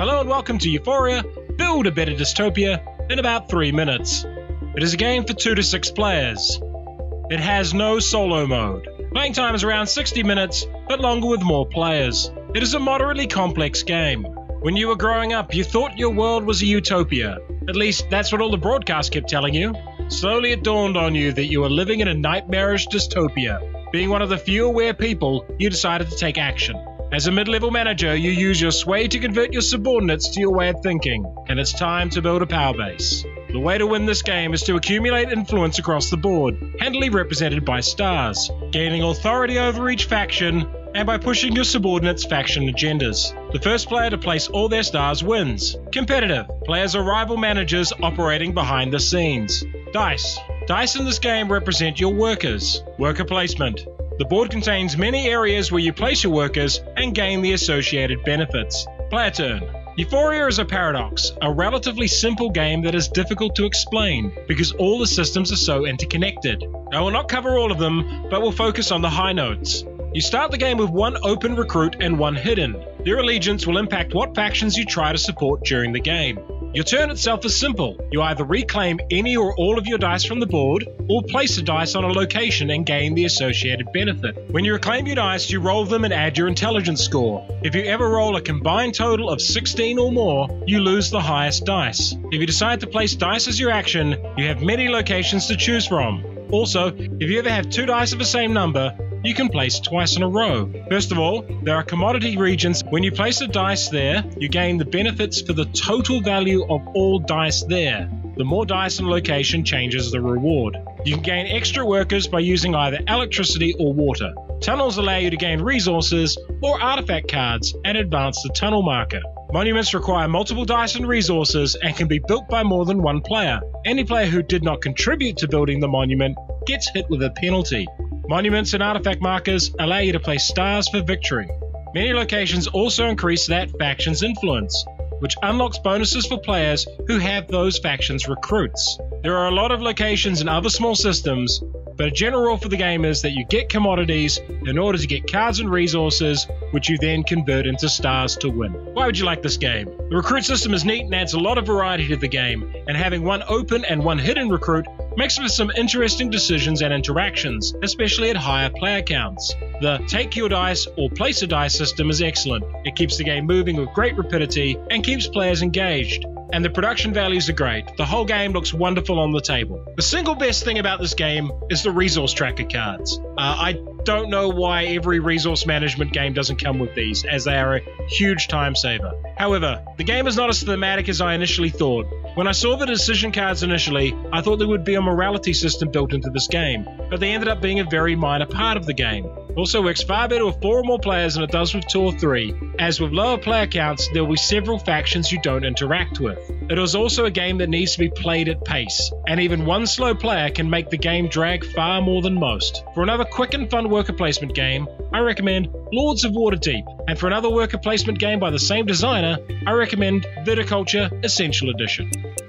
Hello and welcome to Euphoria, build a better dystopia in about 3 minutes. It is a game for 2 to 6 players. It has no solo mode. Playing time is around 60 minutes, but longer with more players. It is a moderately complex game. When you were growing up, you thought your world was a utopia. At least, that's what all the broadcasts kept telling you. Slowly it dawned on you that you were living in a nightmarish dystopia. Being one of the few aware people, you decided to take action. As a mid-level manager, you use your sway to convert your subordinates to your way of thinking, and it's time to build a power base. The way to win this game is to accumulate influence across the board, handily represented by stars, gaining authority over each faction, and by pushing your subordinates' faction agendas. The first player to place all their stars wins. Competitive. Players are rival managers operating behind the scenes. Dice. Dice in this game represent your workers. Worker placement. The board contains many areas where you place your workers and gain the associated benefits. Player turn. Euphoria is a paradox, a relatively simple game that is difficult to explain because all the systems are so interconnected. I will not cover all of them, but will focus on the high notes. You start the game with one open recruit and one hidden. Their allegiance will impact what factions you try to support during the game. Your turn itself is simple. You either reclaim any or all of your dice from the board, or place the dice on a location and gain the associated benefit. When you reclaim your dice, you roll them and add your intelligence score. If you ever roll a combined total of 16 or more, you lose the highest dice. If you decide to place dice as your action, you have many locations to choose from. Also, if you ever have two dice of the same number, you can place twice in a row. First of all, there are commodity regions. When you place a dice there, you gain the benefits for the total value of all dice there. The more dice in a location changes the reward. You can gain extra workers by using either electricity or water. Tunnels allow you to gain resources or artifact cards and advance the tunnel marker. Monuments require multiple dice and resources and can be built by more than one player. Any player who did not contribute to building the monument gets hit with a penalty. Monuments and artifact markers allow you to place stars for victory. Many locations also increase that faction's influence, which unlocks bonuses for players who have those factions' recruits. There are a lot of locations and other small systems, but a general rule for the game is that you get commodities in order to get cards and resources, which you then convert into stars to win. Why would you like this game? The recruit system is neat and adds a lot of variety to the game, and having one open and one hidden recruit makes for some interesting decisions and interactions, especially at higher player counts. The take your dice or place a dice system is excellent. It keeps the game moving with great rapidity and keeps players engaged. And the production values are great. The whole game looks wonderful on the table. The single best thing about this game is the resource tracker cards. I don't know why every resource management game doesn't come with these, as they are a huge time saver. However, the game is not as thematic as I initially thought. When I saw the decision cards initially, I thought there would be a morality system built into this game, but they ended up being a very minor part of the game. Also works far better with 4 or more players than it does with 2 or 3, as with lower player counts there will be several factions you don't interact with. It is also a game that needs to be played at pace, and even one slow player can make the game drag far more than most. For another quick and fun worker placement game, I recommend Lords of Waterdeep, and for another worker placement game by the same designer, I recommend Viticulture Essential Edition.